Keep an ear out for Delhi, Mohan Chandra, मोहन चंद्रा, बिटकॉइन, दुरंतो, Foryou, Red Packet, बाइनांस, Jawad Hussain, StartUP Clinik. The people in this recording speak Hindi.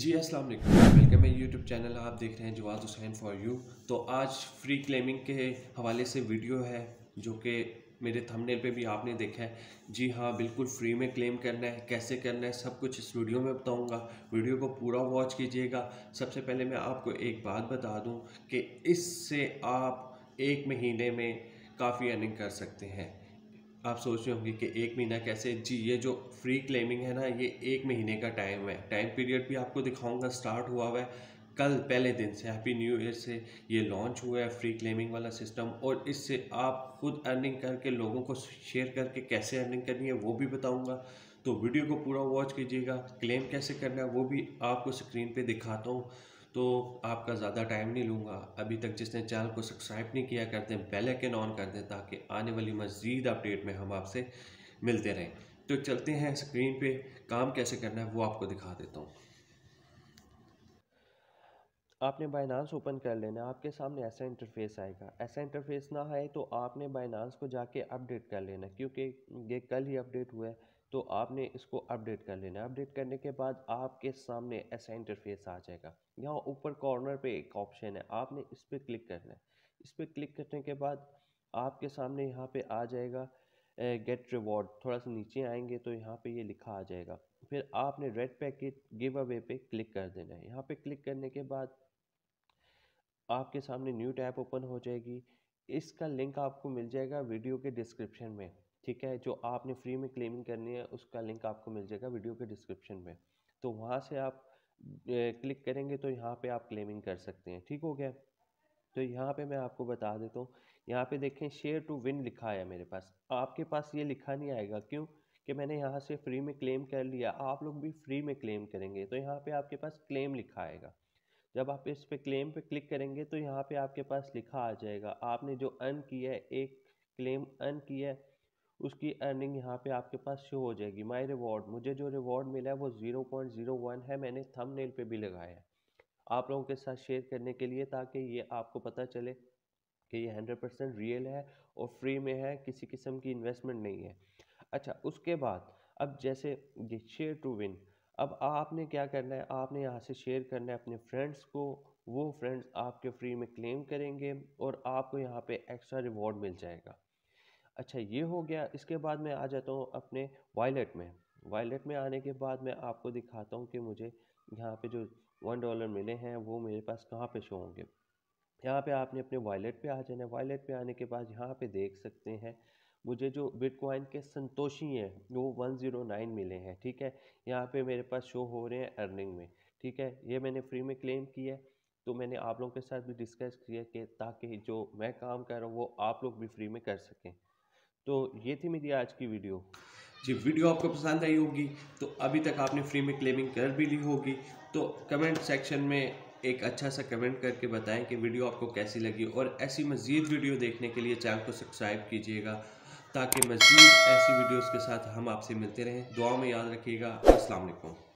जी अस्सलाम वालेकुम, वेलकम है यूट्यूब चैनल। आप देख रहे हैं जवाद हुसैन फॉर यू। तो आज फ्री क्लेमिंग के हवाले से वीडियो है जो कि मेरे थंबनेल पे भी आपने देखा है। जी हाँ, बिल्कुल फ्री में क्लेम करना है, कैसे करना है, सब कुछ इस वीडियो में बताऊंगा। वीडियो को पूरा वॉच कीजिएगा। सबसे पहले मैं आपको एक बात बता दूँ कि इससे आप एक महीने में काफ़ी अर्निंग कर सकते हैं। आप सोच रहे होंगे कि एक महीना कैसे? जी, ये जो फ्री क्लेमिंग है ना, ये एक महीने का टाइम है। टाइम पीरियड भी आपको दिखाऊंगा, स्टार्ट हुआ हुआ है कल पहले दिन से, हैप्पी न्यू ईयर से ये लॉन्च हुआ है फ्री क्लेमिंग वाला सिस्टम। और इससे आप खुद अर्निंग करके लोगों को शेयर करके कैसे अर्निंग करनी है वो भी बताऊँगा। तो वीडियो को पूरा वॉच कीजिएगा। क्लेम कैसे करना है वो भी आपको स्क्रीन पर दिखाता हूँ। तो आपका ज़्यादा टाइम नहीं लूँगा। अभी तक जिसने चैनल को सब्सक्राइब नहीं किया कर दें, बेल आइकन ऑन कर दें ताकि आने वाली मज़ीद अपडेट में हम आपसे मिलते रहें। तो चलते हैं स्क्रीन पे, काम कैसे करना है वो आपको दिखा देता हूँ। आपने बाइनांस ओपन कर लेना। आपके सामने ऐसा इंटरफेस आएगा। ऐसा इंटरफेस ना आए तो आपने बाइनांस को जाके अपडेट कर लेना, क्योंकि ये कल ही अपडेट हुआ है। तो आपने इसको अपडेट कर लेना। अपडेट करने के बाद आपके सामने ऐसा इंटरफेस आ जाएगा। यहाँ ऊपर कॉर्नर पे एक ऑप्शन है, आपने इस पर क्लिक करना है। इस पर क्लिक करने के बाद आपके सामने यहाँ पे आ जाएगा गेट रिवॉर्ड। थोड़ा सा नीचे आएंगे तो यहाँ पे ये लिखा आ जाएगा। फिर आपने रेड पैकेट गिव अवे पे क्लिक कर देना है। यहाँ पे क्लिक करने के बाद आपके सामने न्यू टैब ओपन हो जाएगी। इसका लिंक आपको मिल जाएगा वीडियो के डिस्क्रिप्शन में, ठीक है। जो आपने फ्री में क्लेमिंग करनी है उसका लिंक आपको मिल जाएगा वीडियो के डिस्क्रिप्शन में। तो वहाँ से आप क्लिक करेंगे तो यहाँ पे आप क्लेमिंग कर सकते हैं। ठीक हो गया। तो यहाँ पे मैं आपको बता देता हूँ। यहाँ पे देखें शेयर टू विन लिखा है मेरे पास, आपके पास ये लिखा नहीं आएगा। क्यों कि मैंने यहाँ से फ्री में क्लेम कर लिया। आप लोग भी फ्री में क्लेम करेंगे तो यहाँ पर आपके पास क्लेम लिखा आएगा। जब आप इस पर क्लेम पर क्लिक करेंगे तो यहाँ पर आपके पास लिखा आ जाएगा आपने जो अर्न किया है, एक क्लेम अर्न किया है उसकी अर्निंग यहाँ पे आपके पास शो हो जाएगी। माय रिवॉर्ड, मुझे जो रिवॉर्ड मिला है वो 0.01 है। मैंने थंबनेल पे भी लगाया है आप लोगों के साथ शेयर करने के लिए, ताकि ये आपको पता चले कि ये 100% रियल है और फ्री में है, किसी किस्म की इन्वेस्टमेंट नहीं है। अच्छा, उसके बाद अब जैसे ये शेयर टू विन, अब आपने क्या करना है, आपने यहाँ से शेयर करना है अपने फ्रेंड्स को। वो फ्रेंड्स आपके फ्री में क्लेम करेंगे और आपको यहाँ पर एक्स्ट्रा रिवॉर्ड मिल जाएगा। अच्छा, ये हो गया। इसके बाद मैं आ जाता हूँ अपने वॉलेट में। वॉलेट में आने के बाद मैं आपको दिखाता हूँ कि मुझे यहाँ पे जो $1 मिले हैं वो मेरे पास कहाँ पे शो होंगे। यहाँ पे आपने अपने वॉलेट पे आ जाना है। वॉलेट पे आने के बाद यहाँ पे देख सकते हैं मुझे जो बिटकॉइन के संतोषी हैं वो 109 मिले हैं, ठीक है। यहाँ पर मेरे पास शो हो रहे हैं अर्निंग में, ठीक है। ये मैंने फ्री में क्लेम किया है, तो मैंने आप लोगों के साथ भी डिस्कस किया कि ताकि जो मैं काम कर रहा हूँ वो आप लोग भी फ्री में कर सकें। तो ये थी मेरी आज की वीडियो। जी, वीडियो आपको पसंद आई होगी। तो अभी तक आपने फ्री में क्लेमिंग कर भी ली होगी, तो कमेंट सेक्शन में एक अच्छा सा कमेंट करके बताएं कि वीडियो आपको कैसी लगी। और ऐसी मज़ीद वीडियो देखने के लिए चैनल को सब्सक्राइब कीजिएगा ताकि मज़ीद ऐसी वीडियोस के साथ हम आपसे मिलते रहें। दुआ में याद रखिएगा। अस्सलाम वालेकुम।